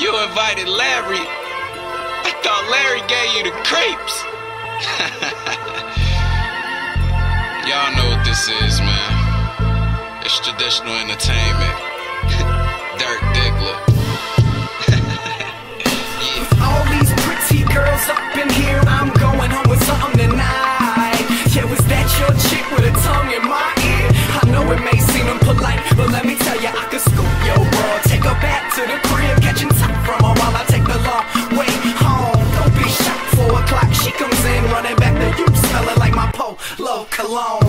You invited Larry. I thought Larry gave you the crepes. Y'all know what this is, man. It's traditional entertainment. Dirk Diggler. Yeah. With all these pretty girls up in here, I'm going home with something tonight. Yeah, was that your chick with a tongue in my ear? I know it may seem impolite, but let me tell you, I could scoop your world. Take her back to the crib, catching top from her while I take the long way home. Don't be shocked, 4 o'clock, she comes in, running back to you, smelling like my Polo cologne.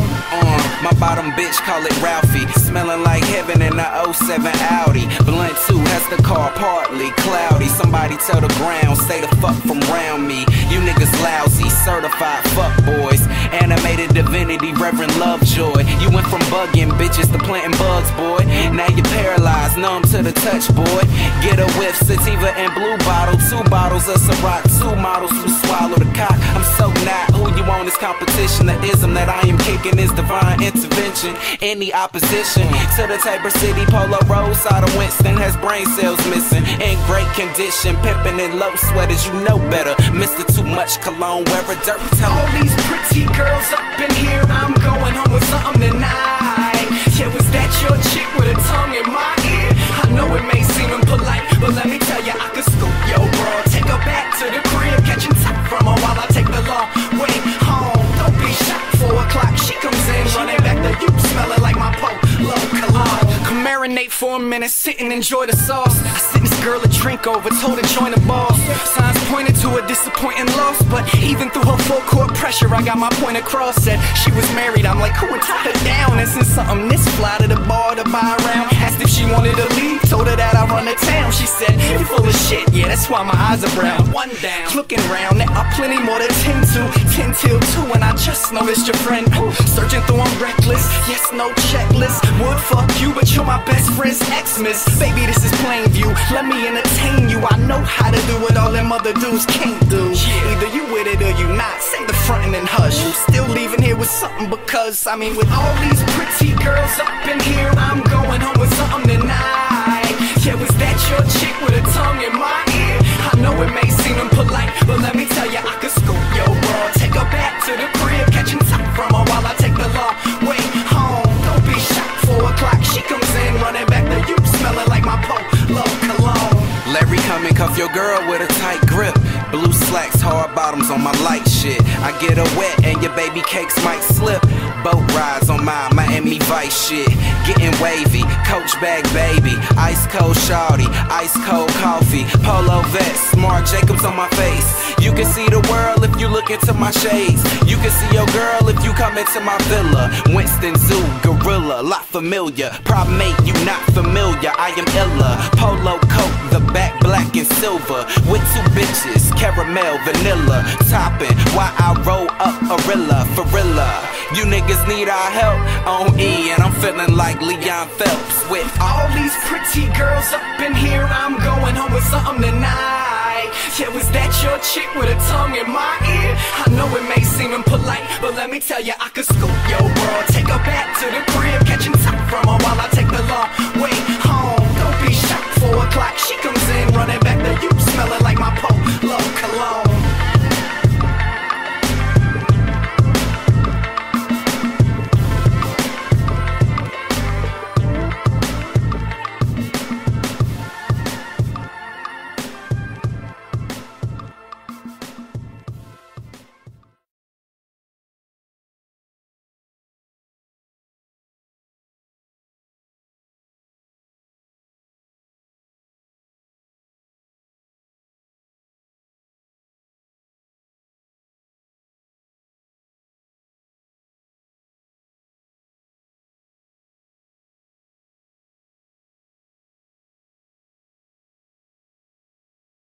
My bottom bitch, call it Ralphie, smelling like heaven in a 07 Audi. Blunt too, has the car partly cloudy. Somebody tell the ground, stay the fuck from round me. You niggas lousy, certified fuck boys. Animated divinity, Reverend Lovejoy. You went from bugging bitches to planting bugs, boy. Now you're paralyzed, numb to the touch, boy. Get a whiff, sativa and blue bottle. 2 bottles of Ciroc, 2 models who swallow the cock. I'm so not who you want is competition. The ism that I am kicking is divine intervention. Any opposition to the Tabor City Polo Road side of Winston has brain cells missing. In great condition, pimping in low sweaters, you know better. Mr. Too Much Cologne, wear a dirt tone. All these pretty girls up in here, I'm going home with something tonight. Yeah, was that your chick with a tongue in my ear? I know it may seem impolite, but let me tell you, I could scoop your world. Take her back to the crib, catching top from her while I take the long way home. Don't be shocked, 4 o'clock, she comes in, running back to you, smelling like my Polo cologne. Come marinate for a minute, sit and enjoy the sauce. I sit and girl a drink over, told her join the boss. Signs pointed to a disappointing loss, but even through her full court pressure, I got my point across. Said she was married, I'm like, who would tie her down? And since something this fly to the bar to buy around, asked if she wanted to leave, told her that I run the town. She said, you're full of shit, yeah, that's why my eyes are brown. One down, looking round, there are plenty more to tend to. 10 till 2, and I just noticed your friend. Searching through, I'm reckless, yes, no checklist. Would fuck you, but you're my best friend's ex-miss. Baby, this is plain view, let me entertain you. I know how to do what all them other dudes can't do. Yeah. Either you with it or you not. Say the frontin' and hush. I'm still leaving here with something because, I mean, with all these pretty girls up in here, I'm going home with something tonight. Yeah, was that your chick with a tongue in my ear? I know it may seem impolite, but let me tell you, I could scoop your world. Take her back to the crib, catching top from her while I take the long way home. Don't be shocked, 4 o'clock, she comes in, running back to you, smelling like my Polo cologne. Larry, come and cuff your girl with a tight grip. Blue slacks, hard bottoms on my light shit. I get her wet and your baby cakes might slip. Boat rides on my Miami Vice shit. Getting wavy, Coach Bag baby. Ice cold shawty, ice cold coffee. Polo vest, Marc Jacobs on my face. You can see the world if you look into my shades. You can see your girl if you come into my villa. Winston Zoo, gorilla, lot familiar. Primate, you not familiar, I am illa. Polo coat, the back black and silver, with 2 bitches, caramel, vanilla, topping, why I roll up arilla, farilla. You niggas need our help, on E, and I'm feeling like Leon Phelps with all these pretty girls up in here, I'm going home with something tonight. Yeah, was that your chick with a tongue in my ear? I know it may seem impolite, but let me tell you, I could scoop your world. Take her back to the crib, catching top from